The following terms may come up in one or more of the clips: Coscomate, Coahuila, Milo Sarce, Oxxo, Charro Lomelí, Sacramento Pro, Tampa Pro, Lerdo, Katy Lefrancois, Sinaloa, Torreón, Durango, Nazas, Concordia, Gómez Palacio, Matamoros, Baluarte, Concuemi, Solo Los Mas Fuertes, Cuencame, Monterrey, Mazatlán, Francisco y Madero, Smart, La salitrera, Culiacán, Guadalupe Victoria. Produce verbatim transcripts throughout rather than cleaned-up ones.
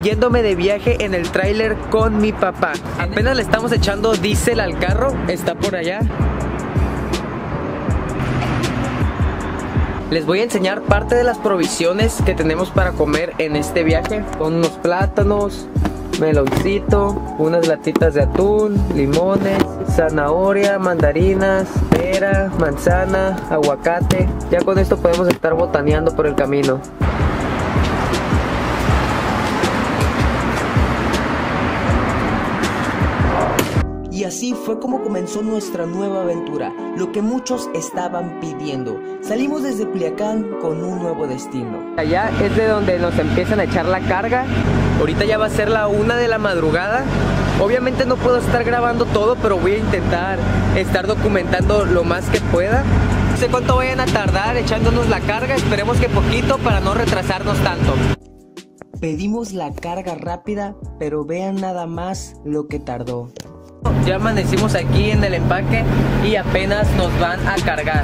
Yéndome de viaje en el tráiler con mi papá. Apenas le estamos echando diésel al carro. Está por allá. Les voy a enseñar parte de las provisiones que tenemos para comer en este viaje. Son unos plátanos, meloncito, unas latitas de atún, limones, zanahoria, mandarinas, pera, manzana, aguacate. Ya con esto podemos estar botaneando por el camino. Y así fue como comenzó nuestra nueva aventura, lo que muchos estaban pidiendo. Salimos desde Culiacán con un nuevo destino. Allá es de donde nos empiezan a echar la carga. Ahorita ya va a ser la una de la madrugada. Obviamente no puedo estar grabando todo, pero voy a intentar estar documentando lo más que pueda. No sé cuánto vayan a tardar echándonos la carga, esperemos que poquito para no retrasarnos tanto. Pedimos la carga rápida, pero vean nada más lo que tardó. Ya amanecimos aquí en el empaque y apenas nos van a cargar.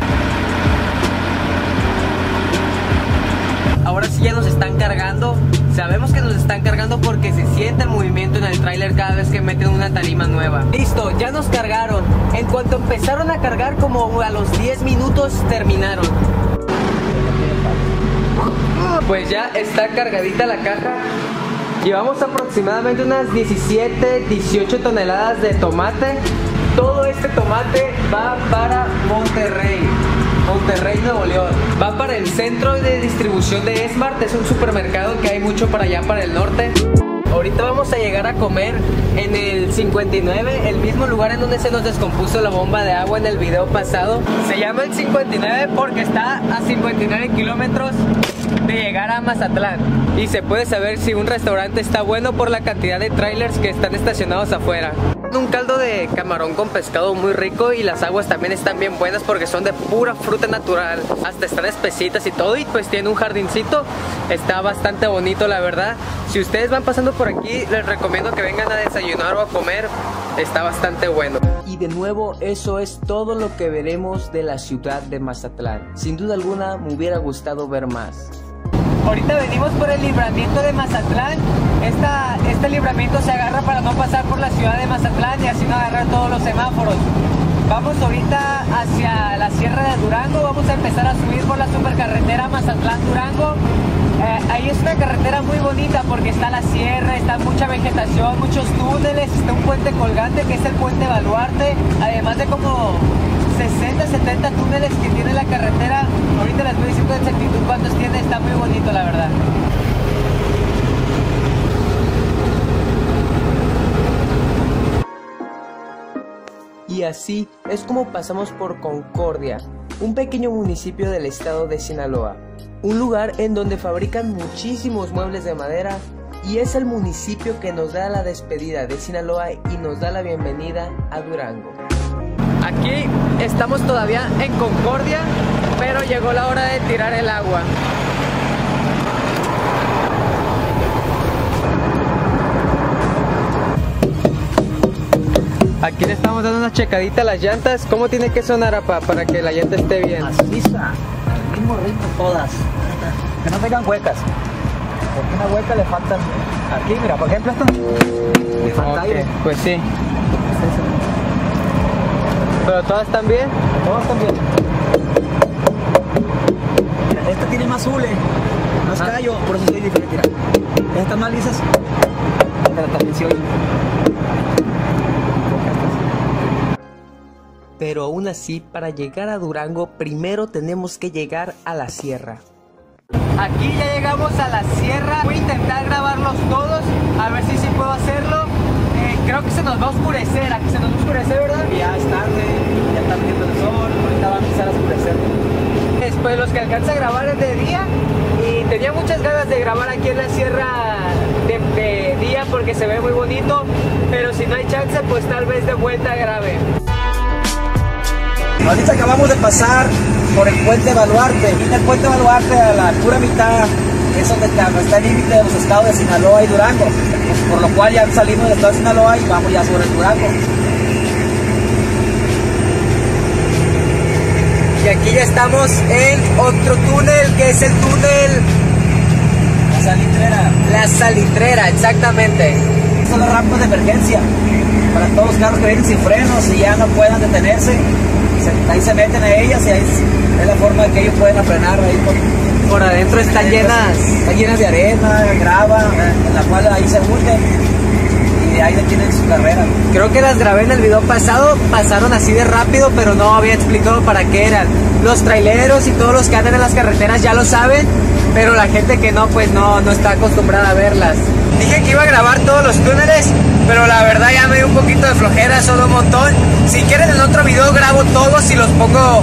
Ahora sí ya nos están cargando. Sabemos que nos están cargando porque se siente el movimiento en el tráiler cada vez que meten una tarima nueva. Listo, ya nos cargaron. En cuanto empezaron a cargar, como a los diez minutos terminaron. Pues ya está cargadita la caja. Llevamos aproximadamente unas diecisiete, dieciocho toneladas de tomate. Todo este tomate va para Monterrey, Monterrey, Nuevo León. Va para el centro de distribución de Smart, es un supermercado que hay mucho para allá, para el norte. Ahorita vamos a llegar a comer en el cincuenta y nueve, el mismo lugar en donde se nos descompuso la bomba de agua en el video pasado. Se llama el cincuenta y nueve porque está a cincuenta y nueve kilómetros de llegar a Mazatlán. Y se puede saber si un restaurante está bueno por la cantidad de trailers que están estacionados afuera. Un caldo de camarón con pescado muy rico y las aguas también están bien buenas porque son de pura fruta natural. Hasta están espesitas y todo, y pues tiene un jardincito. Está bastante bonito, la verdad. Si ustedes van pasando por aquí, les recomiendo que vengan a desayunar o a comer. Está bastante bueno. Y de nuevo, eso es todo lo que veremos de la ciudad de Mazatlán. Sin duda alguna, me hubiera gustado ver más. Ahorita venimos por el libramiento de Mazatlán. Esta, este libramiento se agarra para no pasar por la ciudad de Mazatlán y así no agarrar todos los semáforos. Vamos ahorita hacia la sierra de Durango, vamos a empezar a subir por la supercarretera Mazatlán-Durango. Eh, ahí es una carretera muy bonita porque está la sierra, está mucha vegetación, muchos túneles, está un puente colgante que es el puente Baluarte, además de como sesenta, setenta túneles que tiene la carretera. Ahorita les voy diciendo de exactitud cuántos tiene, está muy bonito, la verdad. Y así es como pasamos por Concordia, un pequeño municipio del estado de Sinaloa, un lugar en donde fabrican muchísimos muebles de madera y es el municipio que nos da la despedida de Sinaloa y nos da la bienvenida a Durango. Aquí estamos todavía en Concordia, pero llegó la hora de tirar el agua. Aquí le estamos dando una checadita a las llantas. ¿Cómo tiene que sonar, apa, para que la llanta esté bien? Maciza, el mismo ritmo todas. Que no tengan huecas. Porque una hueca le faltan. Aquí, mira, por ejemplo, esta. Le falta okay, aire. Pues sí. ¿Pero todas están bien? Todas están bien. Mira, esta tiene más hule, más ah. callo, por eso soy diferente. Mira. Estas más lisas, pero también se oye. Pero aún así, para llegar a Durango, primero tenemos que llegar a la sierra. Aquí ya llegamos a la sierra. Voy a intentar grabarlos todos, a ver si sí puedo hacerlo. Creo que se nos va a oscurecer, aquí se nos va a oscurecer, ¿verdad? Ya es tarde, ya está metiendo el sol, ahorita va a empezar a oscurecer. Después los que alcanza a grabar es de día y tenía muchas ganas de grabar aquí en la sierra de, de día porque se ve muy bonito, pero si no hay chance, pues tal vez de vuelta grave. Ahorita acabamos de pasar por el puente Baluarte, y el puente Baluarte a la pura mitad es donde está el límite de los estados de Sinaloa y Durango. Por lo cual ya salimos del estado de Sinaloa y vamos ya sobre el Durango. Y aquí ya estamos en otro túnel, que es el túnel salitrera. La salitrera, exactamente. Son los rampas de emergencia para todos los carros que vienen sin frenos y ya no puedan detenerse. Se, ahí se meten a ellas y ahí es, es la forma que ellos pueden frenar. Ahí por, por adentro están llenas, están llenas de arena, grava, en la cual ahí se buscan y ahí detienen su carrera. Creo que las grabé en el video pasado, pasaron así de rápido, pero no había explicado para qué eran. Los traileros y todos los que andan en las carreteras ya lo saben, pero la gente que no, pues no, no está acostumbrada a verlas. Dije que iba a grabar todos los túneles, pero la verdad ya me dio un poquito de flojera, solo un montón. Si quieren en otro video grabo todos y los pongo,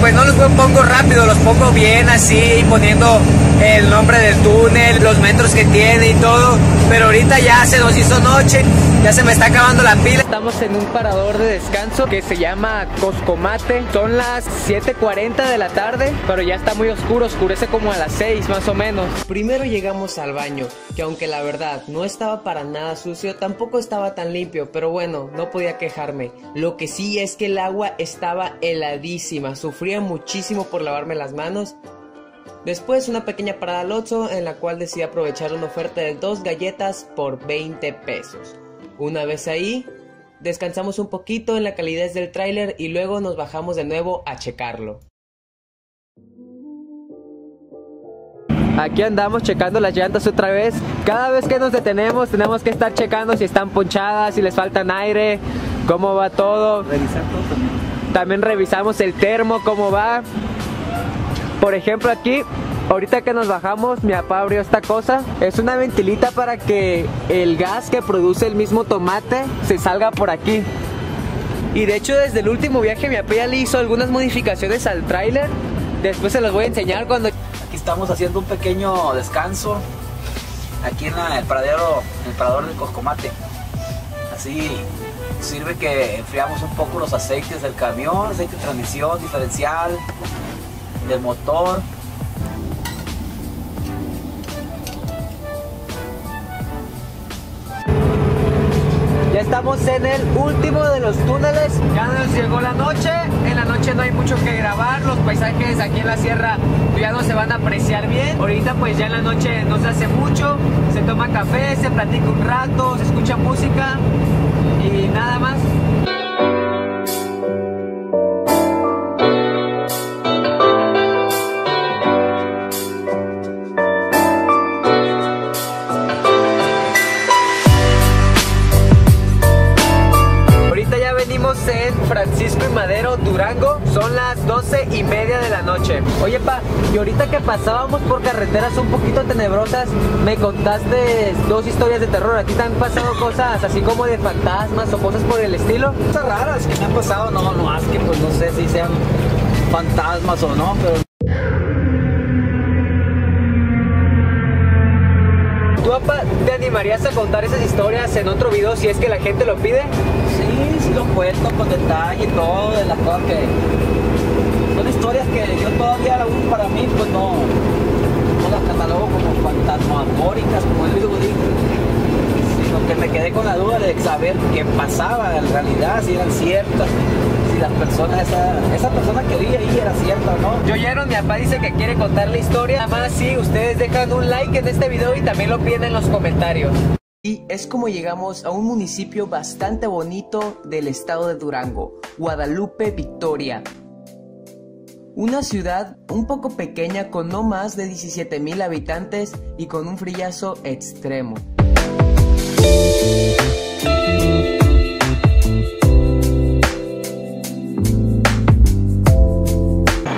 pues no los pongo rápido, los pongo bien así, poniendo el nombre del túnel, los metros que tiene y todo. Pero ahorita ya se nos hizo noche, ya se me está acabando la pila. Estamos en un parador de descanso que se llama Coscomate. Son las siete cuarenta de la tarde, pero ya está muy oscuro, oscurece como a las seis más o menos. Primero llegamos al baño, que aunque la verdad no estaba para nada sucio, tampoco estaba tan limpio, pero bueno, no podía quejarme. Lo que sí es que el agua estaba heladísima, sufría muchísimo por lavarme las manos. Después una pequeña parada al Oxxo en la cual decidí aprovechar una oferta de dos galletas por veinte pesos. Una vez ahí, descansamos un poquito en la calidez del tráiler y luego nos bajamos de nuevo a checarlo. Aquí andamos checando las llantas otra vez. Cada vez que nos detenemos tenemos que estar checando si están ponchadas, si les faltan aire, cómo va todo. Revisar todo también. También revisamos el termo, cómo va. Por ejemplo aquí, ahorita que nos bajamos, mi papá abrió esta cosa. Es una ventilita para que el gas que produce el mismo tomate se salga por aquí. Y de hecho desde el último viaje mi papá ya le hizo algunas modificaciones al tráiler. Después se los voy a enseñar cuando... Aquí estamos haciendo un pequeño descanso. Aquí en el paradero, en el parador del Coscomate. Así sirve que enfriamos un poco los aceites del camión, aceite de transmisión, diferencial... del motor. Ya estamos en el último de los túneles, ya nos llegó la noche. En la noche no hay mucho que grabar, los paisajes aquí en la sierra ya no se van a apreciar bien. Ahorita pues ya en la noche no se hace mucho, se toma café, se platica un rato, se escucha música y nada más. Francisco y Madero, Durango, son las doce y media de la noche. Oye pa, y ahorita que pasábamos por carreteras un poquito tenebrosas, me contaste dos historias de terror. ¿A ti te han pasado cosas así como de fantasmas o cosas por el estilo? Cosas raras que me han pasado, no, no, es que pues no sé si sean fantasmas o no, pero... ¿Tú, papá, te animarías a contar esas historias en otro video si es que la gente lo pide? Sí, sí lo cuento con detalle y todo, de las cosas que... Son historias que yo todavía aún para mí pues no, no las catalogo como fantasmagóricas, como él lo dijo. Sino que me quedé con la duda de saber qué pasaba en realidad, si eran ciertas. Las personas, esa, esa persona que vi ahí era cierta o no. Yo oyeron, mi papá dice que quiere contar la historia. Además, sí, ustedes dejan un like en este video y también lo piden en los comentarios. Y es como llegamos a un municipio bastante bonito del estado de Durango, Guadalupe Victoria. Una ciudad un poco pequeña con no más de diecisiete mil habitantes y con un frillazo extremo.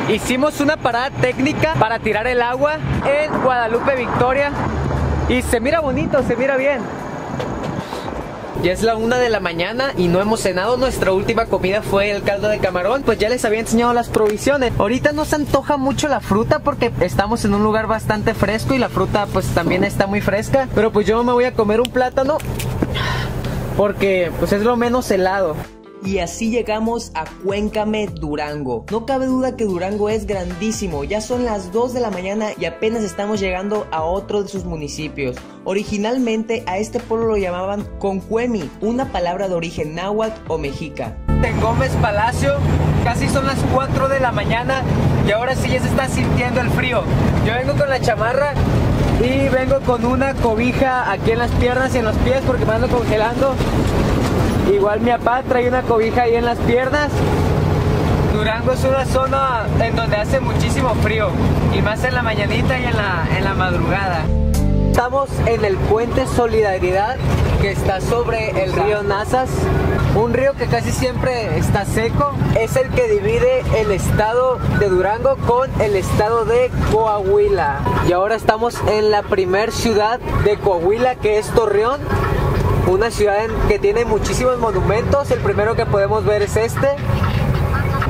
Hicimos una parada técnica para tirar el agua en Guadalupe Victoria y se mira bonito, se mira bien. Ya es la una de la mañana y no hemos cenado. Nuestra última comida fue el caldo de camarón. Pues ya les había enseñado las provisiones. Ahorita no se antoja mucho la fruta porque estamos en un lugar bastante fresco y la fruta pues también está muy fresca. Pero pues yo me voy a comer un plátano porque pues es lo menos helado. Y así llegamos a Cuencame, Durango. No cabe duda que Durango es grandísimo. Ya son las dos de la mañana y apenas estamos llegando a otro de sus municipios. Originalmente a este pueblo lo llamaban Concuemi, una palabra de origen náhuatl o mexica. En Gómez Palacio, casi son las cuatro de la mañana y ahora sí ya se está sintiendo el frío. Yo vengo con la chamarra y vengo con una cobija aquí en las piernas y en los pies porque me ando congelando. Igual mi papá trae una cobija ahí en las piernas. Durango es una zona en donde hace muchísimo frío, y más en la mañanita y en la, en la madrugada. Estamos en el puente Solidaridad que está sobre el río Nazas, un río que casi siempre está seco. Es el que divide el estado de Durango con el estado de Coahuila. Y ahora estamos en la primer ciudad de Coahuila, que es Torreón, una ciudad que tiene muchísimos monumentos. El primero que podemos ver es este.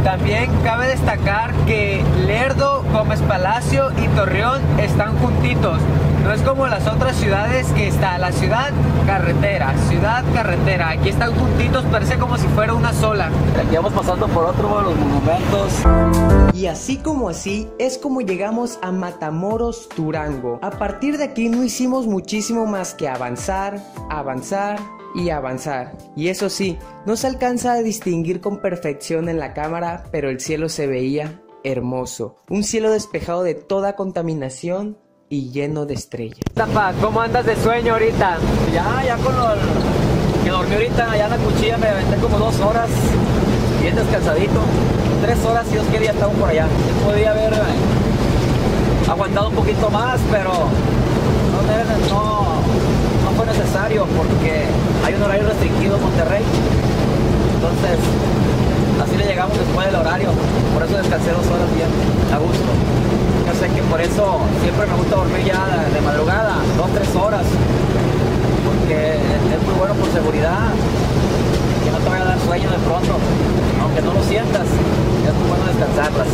También cabe destacar que Lerdo, Gómez Palacio y Torreón están juntitos. No es como las otras ciudades que está la ciudad, carretera, ciudad, carretera. Aquí están juntitos, parece como si fuera una sola. Aquí vamos pasando por otro de los monumentos. Y así como así es como llegamos a Matamoros, Durango. A partir de aquí no hicimos muchísimo más que avanzar, avanzar y avanzar. Y eso sí, no se alcanza a distinguir con perfección en la cámara, pero el cielo se veía hermoso. Un cielo despejado de toda contaminación y lleno de estrellas. Papá, ¿cómo andas de sueño ahorita? Ya, ya con lo que dormí ahorita, allá en la cuchilla me aventé como dos horas, bien descansadito. Tres horas, si Dios quería, estamos por allá. Podía haber eh, aguantado un poquito más, pero no, no, no fue necesario porque hay un horario restringido en Monterrey. Entonces, así le llegamos después del horario. Por eso descansé dos horas bien, a gusto. Yo sé que por eso siempre me gusta dormir ya de madrugada, dos, tres horas, porque es muy bueno por seguridad, que no te vaya a dar sueño de pronto, aunque no lo sientas, es muy bueno descansarlas.